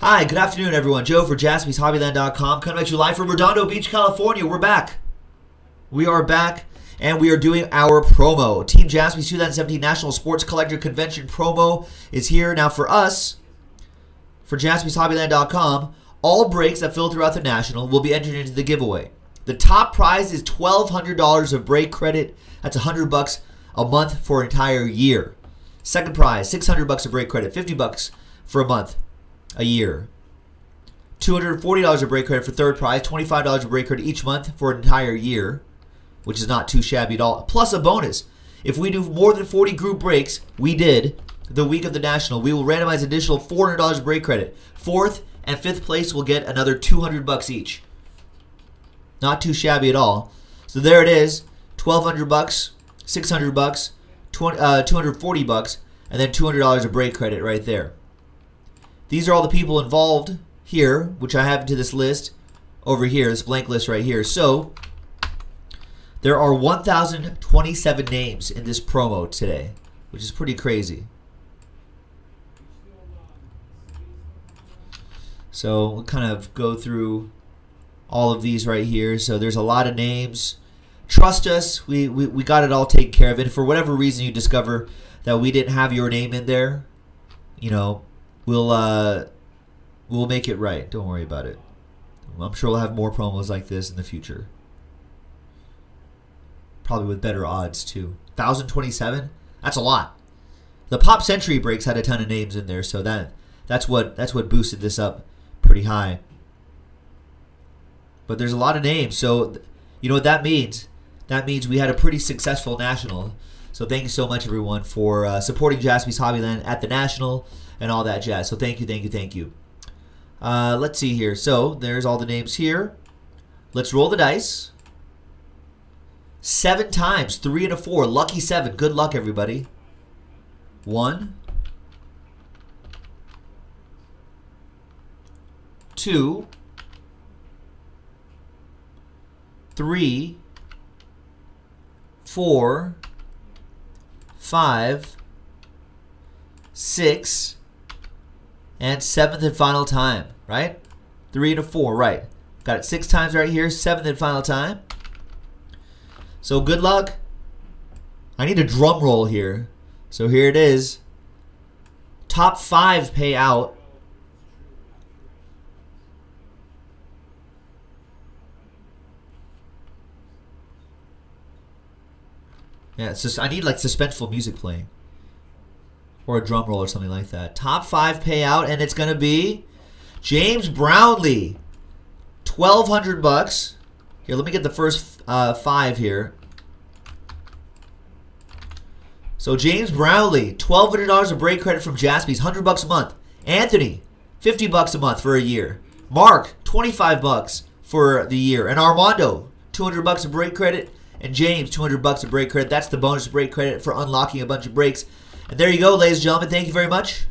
Hi, good afternoon everyone. Joe for Jaspy's Hobbyland.com coming at you live from Redondo Beach, California. We're back. We are back and we are doing our promo. Team Jaspy's 2017 National Sports Collector Convention promo is here. Now for us, for Jaspy's Hobbyland.com, all breaks that fill throughout the National will be entered into the giveaway. The top prize is $1,200 of break credit. That's $100 a month for an entire year. Second prize, $600 of break credit, $50 for a month. A year. $240 of break credit for third prize, $25 of break credit each month for an entire year, which is not too shabby at all. Plus a bonus. If we do more than 40 group breaks, we did the week of the National, we will randomize an additional $400 of break credit. Fourth and fifth place will get another $200 each. Not too shabby at all. So there it is, $1,200, $600, $240, and then $200 of break credit right there. These are all the people involved here, which I have into this list over here, this blank list right here. So there are 1,027 names in this promo today, which is pretty crazy. So we'll kind of go through all of these right here. So there's a lot of names. Trust us, we got it all taken care of. And if for whatever reason you discover that we didn't have your name in there, you know, we'll make it right. Don't worry about it. I'm sure we'll have more promos like this in the future. Probably with better odds too. 1,027? That's a lot. The Pop Century Breaks had a ton of names in there, so that's what boosted this up pretty high. But there's a lot of names, so you know what that means? That means we had a pretty successful National. So thank you so much, everyone, for supporting Jaspy's Hobbyland at the National and all that jazz. So thank you, thank you, thank you. Let's see here. So there's all the names here. Let's roll the dice. 7 times, 3 and a 4. Lucky 7. Good luck, everybody. 1, 2, 3, 4, 5, 6. And 7th and final time, right? 3 and a 4, right. Got it 6 times right here, 7th and final time. So good luck. I need a drum roll here. So here it is. Top 5 payout. Yeah, it's just, I need like suspenseful music playing. Or a drum roll or something like that. Top 5 payout, and it's going to be James Brownlee. $1,200. Here, let me get the first 5 here. So James Brownlee, $1,200 of break credit from Jaspy's, $100 a month. Anthony, $50 a month for a year. Mark, $25 for the year. And Armando, $200 of break credit. And James, $200 of break credit. That's the bonus break credit for unlocking a bunch of breaks. And there you go, ladies and gentlemen. Thank you very much.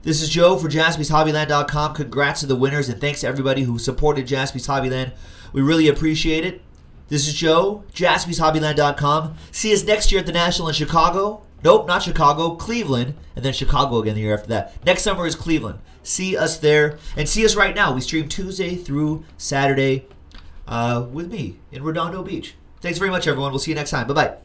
This is Joe for JaspysHobbyland.com. Congrats to the winners, and thanks to everybody who supported Jaspy's Hobbyland. We really appreciate it. This is Joe, JaspysHobbyland.com. See us next year at the National in Chicago. Nope, not Chicago. Cleveland, and then Chicago again the year after that. Next summer is Cleveland. See us there, and see us right now. We stream Tuesday through Saturday with me in Redondo Beach. Thanks very much, everyone. We'll see you next time. Bye-bye.